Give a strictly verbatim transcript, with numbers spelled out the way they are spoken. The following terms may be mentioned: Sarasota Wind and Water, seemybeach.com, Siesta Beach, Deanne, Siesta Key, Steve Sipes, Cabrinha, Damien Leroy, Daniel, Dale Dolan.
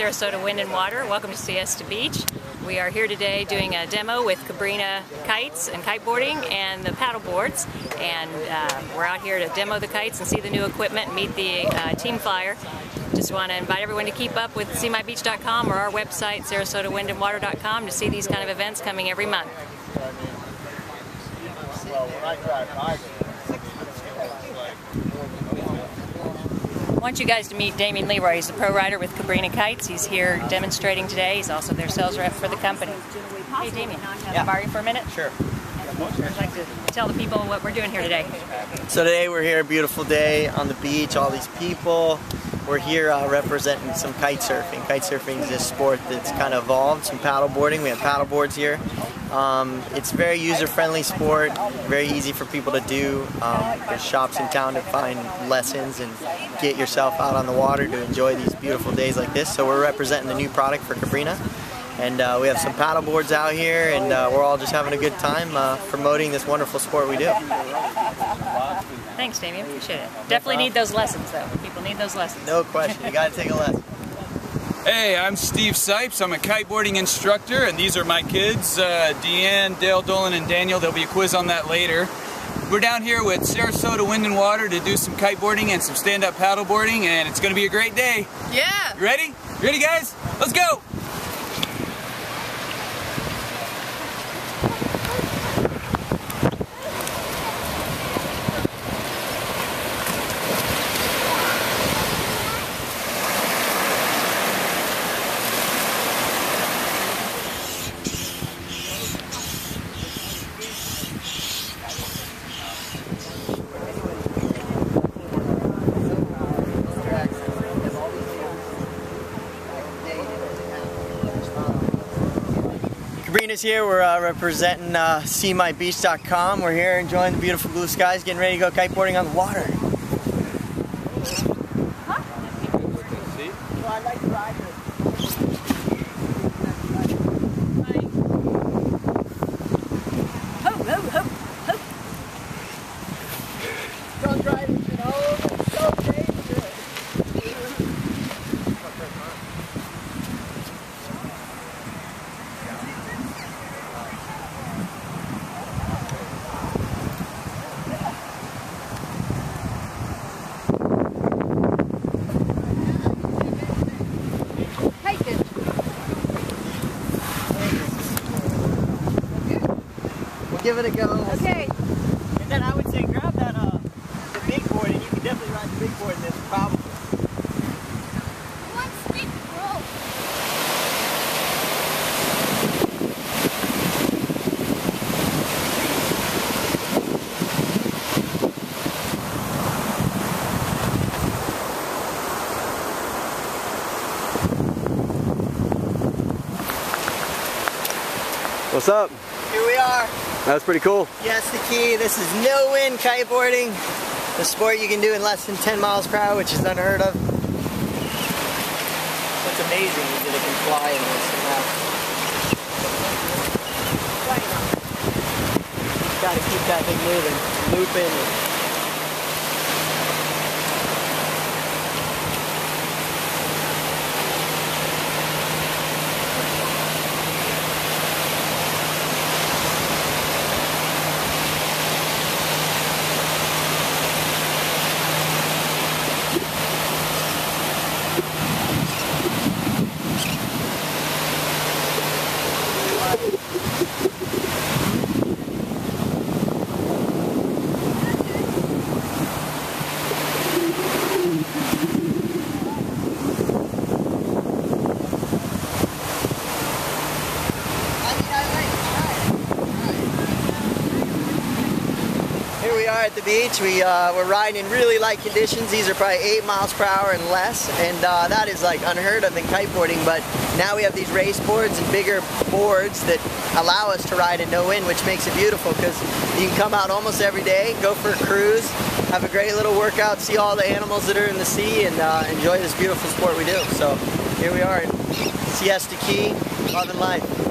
Sarasota Wind and Water. Welcome to Siesta Beach. We are here today doing a demo with Cabrinha kites and kiteboarding and the paddle boards. And uh, we're out here to demo the kites and see the new equipment and meet the uh, team flyer. Just want to invite everyone to keep up with see my beach dot com or our website, sarasota wind and water dot com, to see these kind of events coming every month. I want you guys to meet Damien Leroy. He's a pro rider with Cabrinha Kites. He's here demonstrating today. He's also their sales rep for the company. Hey, Damien, can I borrow you for a minute? Sure. I'd like to tell the people what we're doing here today. So today we're here, beautiful day on the beach, all these people. We're here uh, representing some kite surfing. Kite surfing is this sport that's kind of evolved, some paddle boarding. We have paddle boards here. Um, it's a very user-friendly sport, very easy for people to do. Um, there's shops in town to find lessons and get yourself out on the water to enjoy these beautiful days like this. So we're representing the new product for Cabrinha. And uh, we have some paddle boards out here, and uh, we're all just having a good time uh, promoting this wonderful sport we do. Thanks, Damien. Appreciate it. Definitely need those lessons, though. People need those lessons. No question. You got to take a lesson. Hey, I'm Steve Sipes. I'm a kiteboarding instructor, and these are my kids, uh, Deanne, Dale Dolan, and Daniel. There'll be a quiz on that later. We're down here with Sarasota Wind and Water to do some kiteboarding and some stand-up paddleboarding, and it's going to be a great day. Yeah. You ready? You ready, guys? Let's go. Cabrinha's here. We're uh, representing uh, see my beach dot com. We're here enjoying the beautiful blue skies, getting ready to go kiteboarding on the water. Give it a go. Okay. And then I would say grab that uh, the big board, and you can definitely ride the big board in this problem. One stick roll. What's up? Here we are. That's pretty cool. Siesta Key. This is no wind kiteboarding. The sport you can do in less than ten miles per hour, which is unheard of. It's amazing that it can fly in this now. Got to keep that thing moving, looping. At the beach, we uh, were riding in really light conditions. These are probably eight miles per hour and less, and uh, that is like unheard of in kiteboarding. But now we have these race boards and bigger boards that allow us to ride in no wind, which makes it beautiful because you can come out almost every day, go for a cruise, have a great little workout, see all the animals that are in the sea, and uh, enjoy this beautiful sport we do. So here we are, Siesta Key, loving life.